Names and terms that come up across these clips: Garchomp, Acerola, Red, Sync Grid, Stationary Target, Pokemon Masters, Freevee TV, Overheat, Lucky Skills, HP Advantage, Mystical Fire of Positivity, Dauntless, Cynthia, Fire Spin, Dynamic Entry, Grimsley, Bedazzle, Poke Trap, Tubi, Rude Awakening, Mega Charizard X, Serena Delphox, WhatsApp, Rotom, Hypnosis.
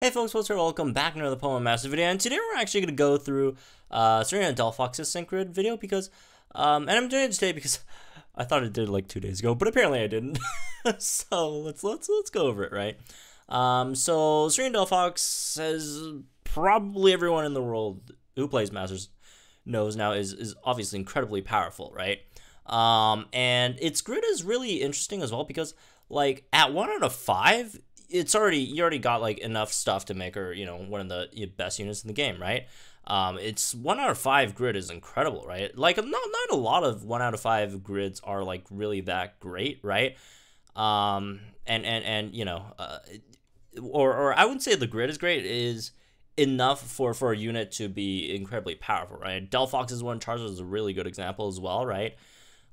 Hey folks, what's up? Welcome back to another Pokemon Masters video, and today we're actually going to go through Serena Delphox's Sync Grid video because, and I'm doing it today because I thought I did it like 2 days ago, but apparently I didn't. So let's go over it, right? So Serena Delphox, as probably everyone in the world who plays Masters knows now, is obviously incredibly powerful, right? And its grid is really interesting as well because, like, at 1 out of 5. It's already, you already got like enough stuff to make her, you know, one of the best units in the game, right? It's 1 out of 5 grid is incredible, right? Like not a lot of 1 out of 5 grids are like really that great, right? And you know, or I wouldn't say the grid is great, it is enough for a unit to be incredibly powerful, right? Delphox's one Charizard is a really good example as well, right?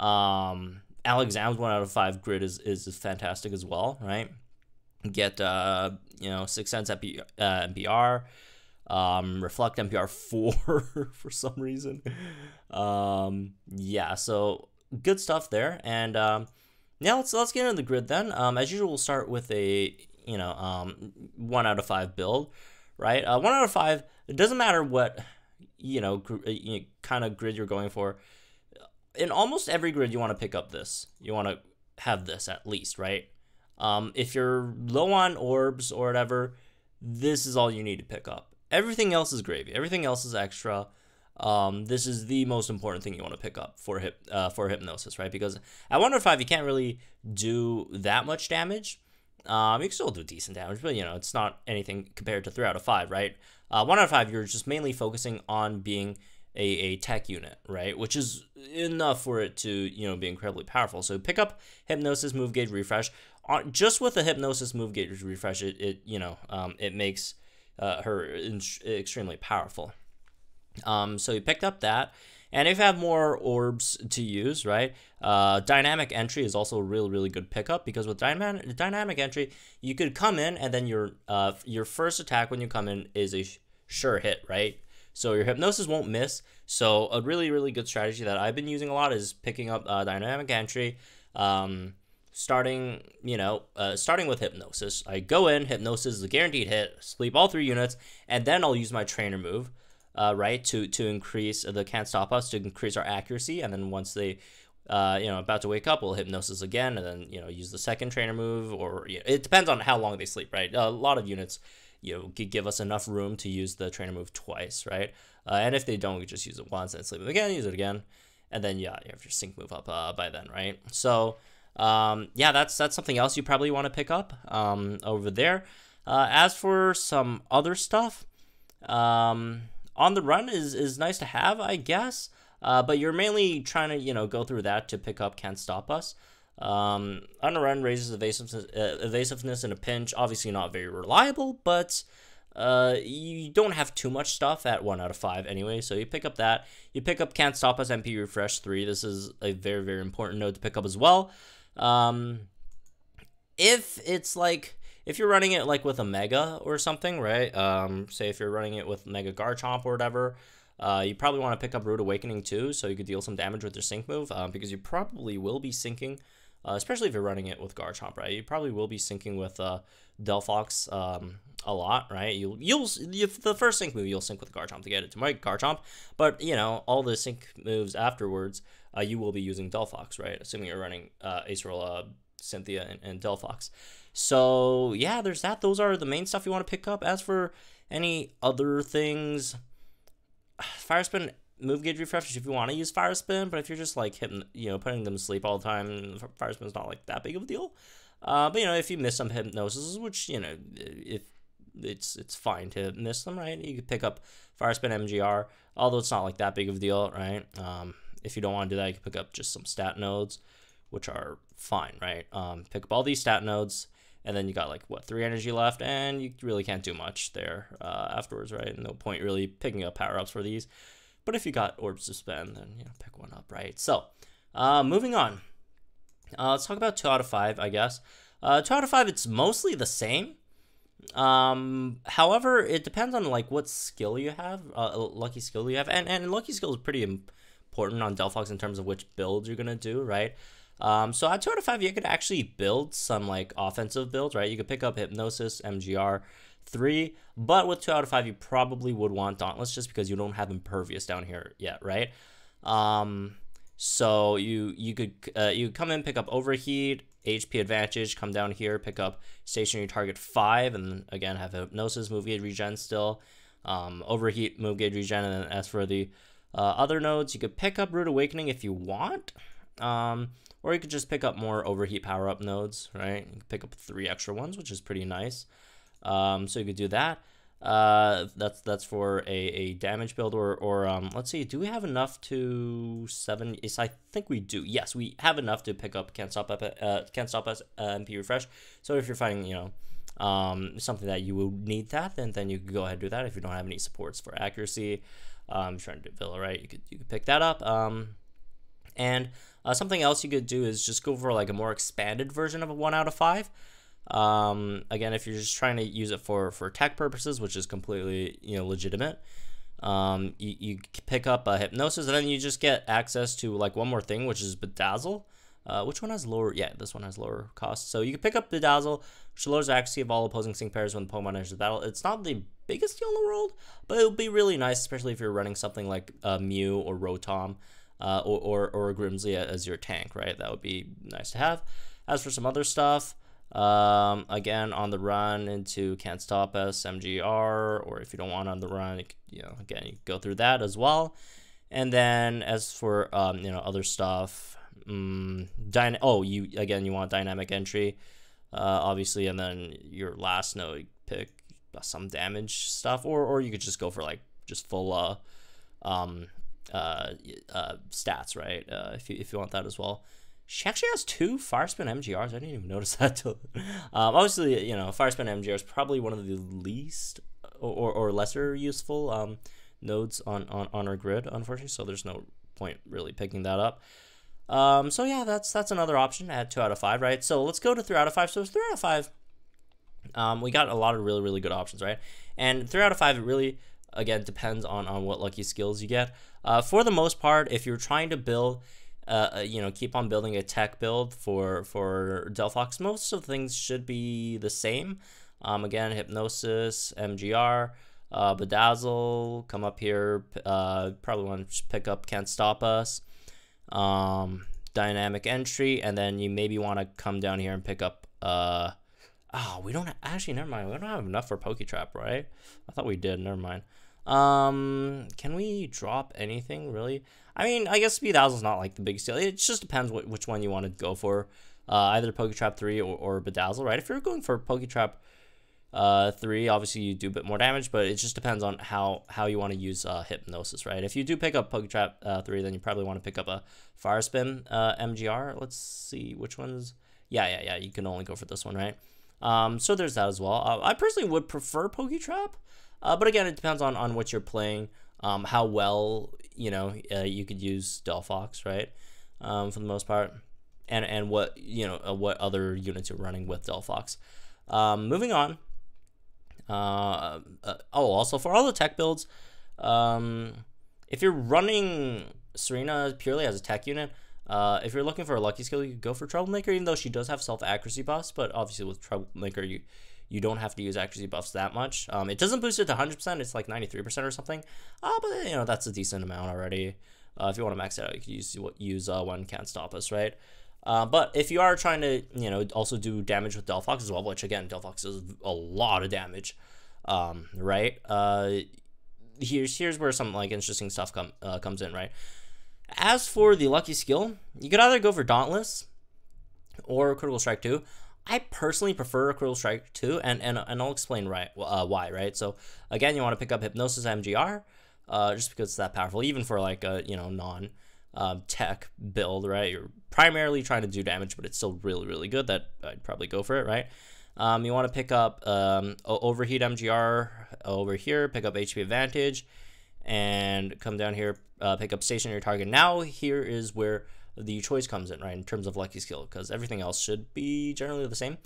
Alakazam's 1 out of 5 grid is fantastic as well, right? Get, you know, Sixth Sense MPR, Reflect MPR 4 for some reason. Yeah, so good stuff there. And yeah, let's get into the grid then. As usual, we'll start with a, you know, 1 out of 5 build, right? 1 out of 5. It doesn't matter what, you know, kind of grid you're going for. In almost every grid, you want to pick up this. You want to have this at least, right? If you're low on orbs or whatever, this is all you need to pick up. Everything else is gravy. Everything else is extra. This is the most important thing you want to pick up for Hypnosis, right? Because at 1 out of 5, you can't really do that much damage. You can still do decent damage, but, you know, it's not anything compared to 3 out of 5, right? 1 out of 5, you're just mainly focusing on being a tech unit, right, which is enough for it to, you know, be incredibly powerful. So pick up Hypnosis, Move Gauge, Refresh. Just with the Hypnosis, Move Gauge, Refresh, it you know, it makes her extremely powerful. So you picked up that, and if you have more orbs to use, right, Dynamic Entry is also a really good pickup, because with Dynamic Entry, you could come in and then your first attack when you come in is a sure hit, right? So your Hypnosis won't miss. So a really good strategy that I've been using a lot is picking up Dynamic Entry, starting with Hypnosis. I go in, Hypnosis is a guaranteed hit, sleep all 3 units, and then I'll use my trainer move, right, to increase the Can't Stop Us, to increase our accuracy, and then once they, you know, about to wake up, we'll Hypnosis again, and then, you know, use the second trainer move, or, you know, it depends on how long they sleep, right? A lot of units, you know, give us enough room to use the trainer move twice, right? And if they don't, we just use it once and sleep again, use it again, and then yeah, you have your sync move up by then, right? So yeah, that's something else you probably want to pick up over there. As for some other stuff, On the Run is nice to have, I guess, but you're mainly trying to, you know, go through that to pick up Can't Stop Us. On the Run raises evasiveness in a pinch, obviously not very reliable, but you don't have too much stuff at 1 out of 5 anyway, so you pick up that. You pick up Can't Stop Us MP Refresh 3. This is a very important node to pick up as well. If it's like, if you're running it like with a Mega or something, right, say if you're running it with Mega Garchomp or whatever, you probably want to pick up Root Awakening too, so you could deal some damage with your sync move, because you probably will be syncing. Especially if you're running it with Garchomp, right? You probably will be syncing with Delphox a lot, right? The first sync move you'll sync with Garchomp to get it to my Garchomp, but, you know, all the sync moves afterwards, you will be using Delphox, right? Assuming you're running Acerola, Cynthia, and Delphox. So yeah, there's that. Those are the main stuff you want to pick up. As for any other things, Fire Spin, Move Gauge Refresh if you want to use Fire Spin, but if you're just like hitting, you know, putting them to sleep all the time, Fire Spin's not like that big of a deal. But, you know, if you miss some Hypnosis, which, you know, if it's fine to miss them, right? You could pick up Fire Spin MGR, although it's not like that big of a deal, right? If you don't want to do that, you can pick up just some stat nodes, which are fine, right? Pick up all these stat nodes, and then you got like what, 3 energy left, and you really can't do much there afterwards, right? No point really picking up power ups for these. But if you got orbs to spend, then, you know, pick one up, right? So, moving on. Let's talk about 2 out of 5, I guess. 2 out of 5, it's mostly the same. However, it depends on, like, what skill you have, lucky skill you have. And lucky skill is pretty important on Delphox in terms of which build you're going to do, right? So at 2 out of 5, you could actually build some, like, offensive builds, right? You could pick up Hypnosis, MGR 3, but with 2 out of 5, you probably would want Dauntless just because you don't have Impervious down here yet, right? So you could you come in, pick up Overheat, HP Advantage, come down here, pick up Stationary Target 5, and again have Hypnosis, Move Gauge Regen still, Overheat, Move Gauge Regen, and then as for the other nodes, you could pick up Root Awakening if you want, or you could just pick up more Overheat power-up nodes, right? You could pick up 3 extra ones, which is pretty nice. So you could do that. That's for a damage build, or let's see, do we have enough to 7? Yes, I think we do. Yes, we have enough to pick up Can't Stop Us MP refresh. So if you're finding, you know, something that you will need that, then you could go ahead and do that. If you don't have any supports for accuracy, I'm trying to do Villa, right? You could pick that up. And something else you could do is just go for like a more expanded version of a 1 out of 5. Again, if you're just trying to use it for tech purposes, which is completely, you know, legitimate, you pick up a Hypnosis, and then you just get access to like one more thing, which is Bedazzle. Which one has lower? Yeah, this one has lower cost. So you can pick up Bedazzle, which lowers the accuracy of all opposing sync pairs when the Pokemon enters the battle. It's not the biggest deal in the world, but it would be really nice, especially if you're running something like Mew or Rotom, or Grimsley as your tank, right? That would be nice to have. As for some other stuff, again, on the run into Can't Stop Us, MGR, or if you don't want on the run, you could, you know, again, you go through that as well. And then as for, you know, other stuff, you want Dynamic Entry, obviously, and then your last node, pick some damage stuff, or you could just go for like just full, stats, right? If you want that as well. She actually has 2 Fire Spin MGRs. I didn't even notice that till. Obviously, you know, Fire Spin MGR is probably one of the least or lesser useful nodes on our grid, unfortunately. So there's no point really picking that up. So yeah, that's another option. I had 2 out of 5, right? So let's go to 3 out of 5. So it's 3 out of 5. We got a lot of really really good options, right? And 3 out of 5, it really again depends on what lucky skills you get. For the most part, if you're trying to build, you know, keep on building a tech build for Delphox, most of the things should be the same. Again, Hypnosis, MGR, Bedazzle, come up here, probably want to pick up Can't Stop Us, Dynamic Entry, and then you maybe want to come down here and pick up, we don't actually, never mind, we don't have enough for Poke Trap, right? I thought we did, never mind. Can we drop anything really? I mean, I guess Bedazzle's not like the biggest deal. It just depends which one you want to go for, either Poke Trap 3 or Bedazzle, right? If you're going for Poke Trap 3, obviously you do a bit more damage, but it just depends on how you want to use Hypnosis, right? If you do pick up Poke Trap 3, then you probably want to pick up a Fire Spin MGR. Let's see which ones. Yeah. You can only go for this one, right? So there's that as well. I personally would prefer Poke Trap. But again, it depends on what you're playing, how well, you know, you could use Delphox, right, for the most part, and what, you know, what other units you're running with Delphox. Moving on, also for all the tech builds, if you're running Serena purely as a tech unit, if you're looking for a lucky skill, you could go for Troublemaker, even though she does have self-accuracy buffs, but obviously with Troublemaker, you don't have to use accuracy buffs that much. It doesn't boost it to 100%. It's like 93% or something. But, you know, that's a decent amount already. If you want to max it out, you could use one Can't Stop Us, right? But if you are trying to, you know, also do damage with Delphox as well, which, again, Delphox does a lot of damage, right? Here's where some, like, interesting stuff comes in, right? As for the lucky skill, you could either go for Dauntless or Critical Strike 2. I personally prefer Critical Strike 2, and I'll explain why, right? So, again, you want to pick up Hypnosis MGR, just because it's that powerful, even for, like, a, you know, non-tech build, right? You're primarily trying to do damage, but it's still really, really good. That I'd probably go for it, right? You want to pick up Overheat MGR over here, pick up HP Advantage, and come down here, pick up Stationary Target. Now, here is where the choice comes in, right, in terms of lucky skill, because everything else should be generally the same.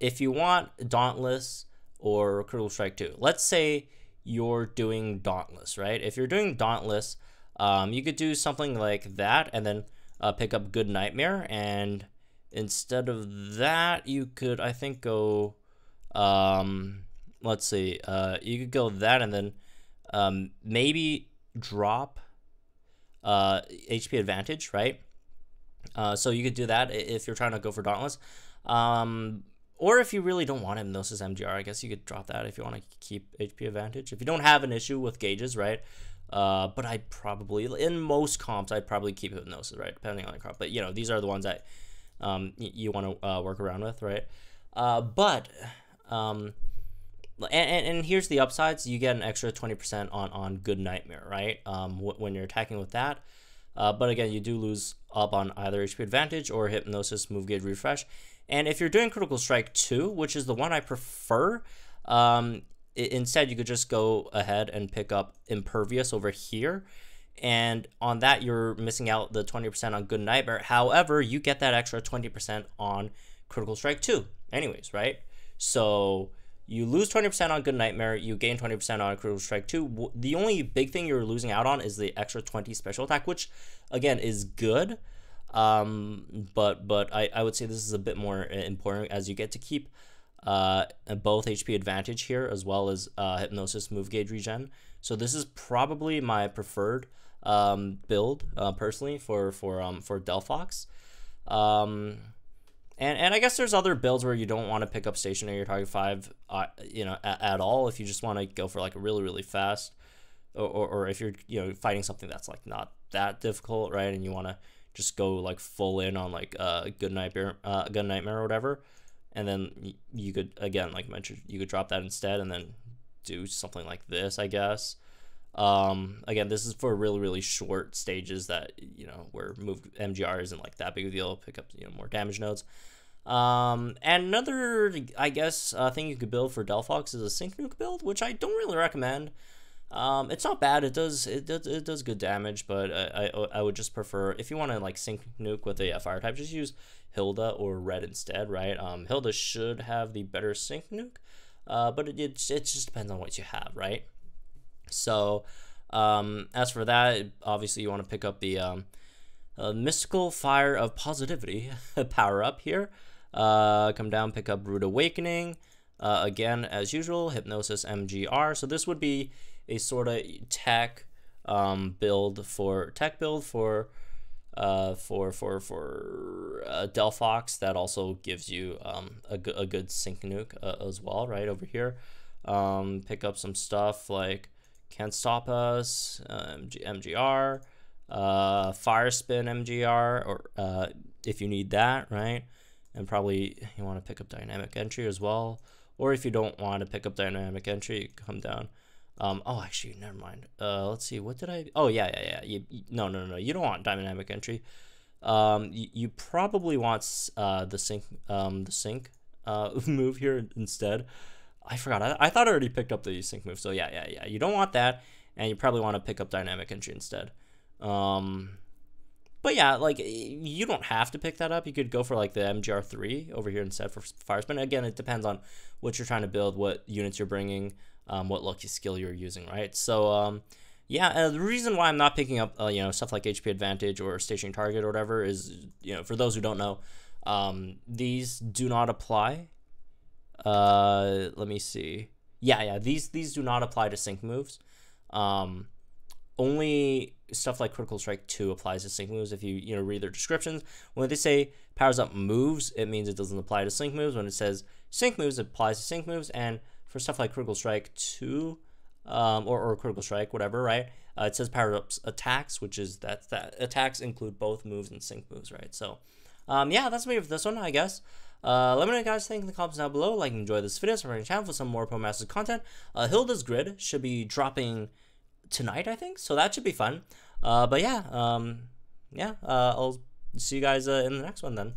If you want Dauntless or Critical Strike 2, let's say you're doing Dauntless, right? If you're doing Dauntless, you could do something like that, and then pick up Good Nightmare, and instead of that, you could, I think, go let's see, you could go that and then maybe drop HP Advantage, right? So you could do that if you're trying to go for Dauntless. Or if you really don't want Hypnosis MGR, I guess you could drop that if you want to keep HP Advantage. If you don't have an issue with gauges, right? But I probably, in most comps, I'd probably keep Hypnosis, right? Depending on the comp. But, you know, these are the ones that you want to work around with, right? And here's the upsides. You get an extra 20% on Good Nightmare, right? When you're attacking with that. But again, you do lose up on either HP Advantage or Hypnosis, Move Gauge Refresh. And if you're doing Critical Strike 2, which is the one I prefer, instead you could just go ahead and pick up Impervious over here. And on that, you're missing out the 20% on Good Nightmare. However, you get that extra 20% on Critical Strike 2 anyways, right? So you lose 20% on Good Nightmare, you gain 20% on Critical Strike 2. The only big thing you're losing out on is the extra 20 special attack, which, again, is good. But I would say this is a bit more important, as you get to keep both HP Advantage here, as well as Hypnosis, Move Gauge Regen. So this is probably my preferred build, personally, for Delphox. And I guess there's other builds where you don't want to pick up Stationary Target 5, you know, at all. If you just want to go for like really, really fast, or if you're, you know, fighting something that's like not that difficult, right? And you want to just go like full in on like Good Nightmare or whatever. And then you could, again, like mentioned, you could drop that instead and then do something like this, I guess. Again, this is for really, really short stages that, you know, where Move MGR isn't like that big of a deal. Pick up, you know, more damage nodes. And another, I guess, thing you could build for Delphox is a Sync Nuke build, which I don't really recommend. It's not bad. It does good damage, but I would just prefer, if you want to like Sync Nuke with a Fire type, just use Hilda or Red instead, right? Hilda should have the better Sync Nuke, but it just depends on what you have, right? So, as for that, obviously you want to pick up the Mystical Fire of Positivity power up here. Come down, pick up Rude Awakening. Again, as usual, Hypnosis MGR. So this would be a sort of tech build for Delphox that also gives you a good Sync Nuke as well, right over here. Pick up some stuff like Can't Stop Us, MGR, Fire Spin MGR, or if you need that, right? And probably you want to pick up Dynamic Entry as well. Or if you don't want to pick up Dynamic Entry, you come down. Oh, actually, never mind. Let's see, what did I? Oh, yeah. No. You don't want Dynamic Entry. You probably want the sync move here instead. I forgot. I thought I already picked up the Sync move. So yeah. You don't want that, and you probably want to pick up Dynamic Entry instead. But yeah, like you don't have to pick that up. You could go for like the MGR3 over here instead for Fire Spin. Again, it depends on what you're trying to build, what units you're bringing, what lucky skill you're using, right? So yeah, the reason why I'm not picking up you know, stuff like HP Advantage or Stationary Target or whatever is, you know, for those who don't know, these do not apply. Let me see. Yeah. These do not apply to Sync moves. Only stuff like Critical Strike 2 applies to Sync moves. If you know, read their descriptions, when they say powers up moves, it means it doesn't apply to Sync moves. When it says Sync moves, it applies to Sync moves. And for stuff like Critical Strike 2, or Critical Strike, whatever, right? It says power ups attacks, which is that attacks include both moves and Sync moves, right? So, yeah, that's me for this one, I guess. Let me know what you guys think in the comments down below. Like and enjoy this video, subscribe to the channel for some more Pokemon Masters content. Hilda's Grid should be dropping tonight, I think, so that should be fun. But yeah, I'll see you guys in the next one then.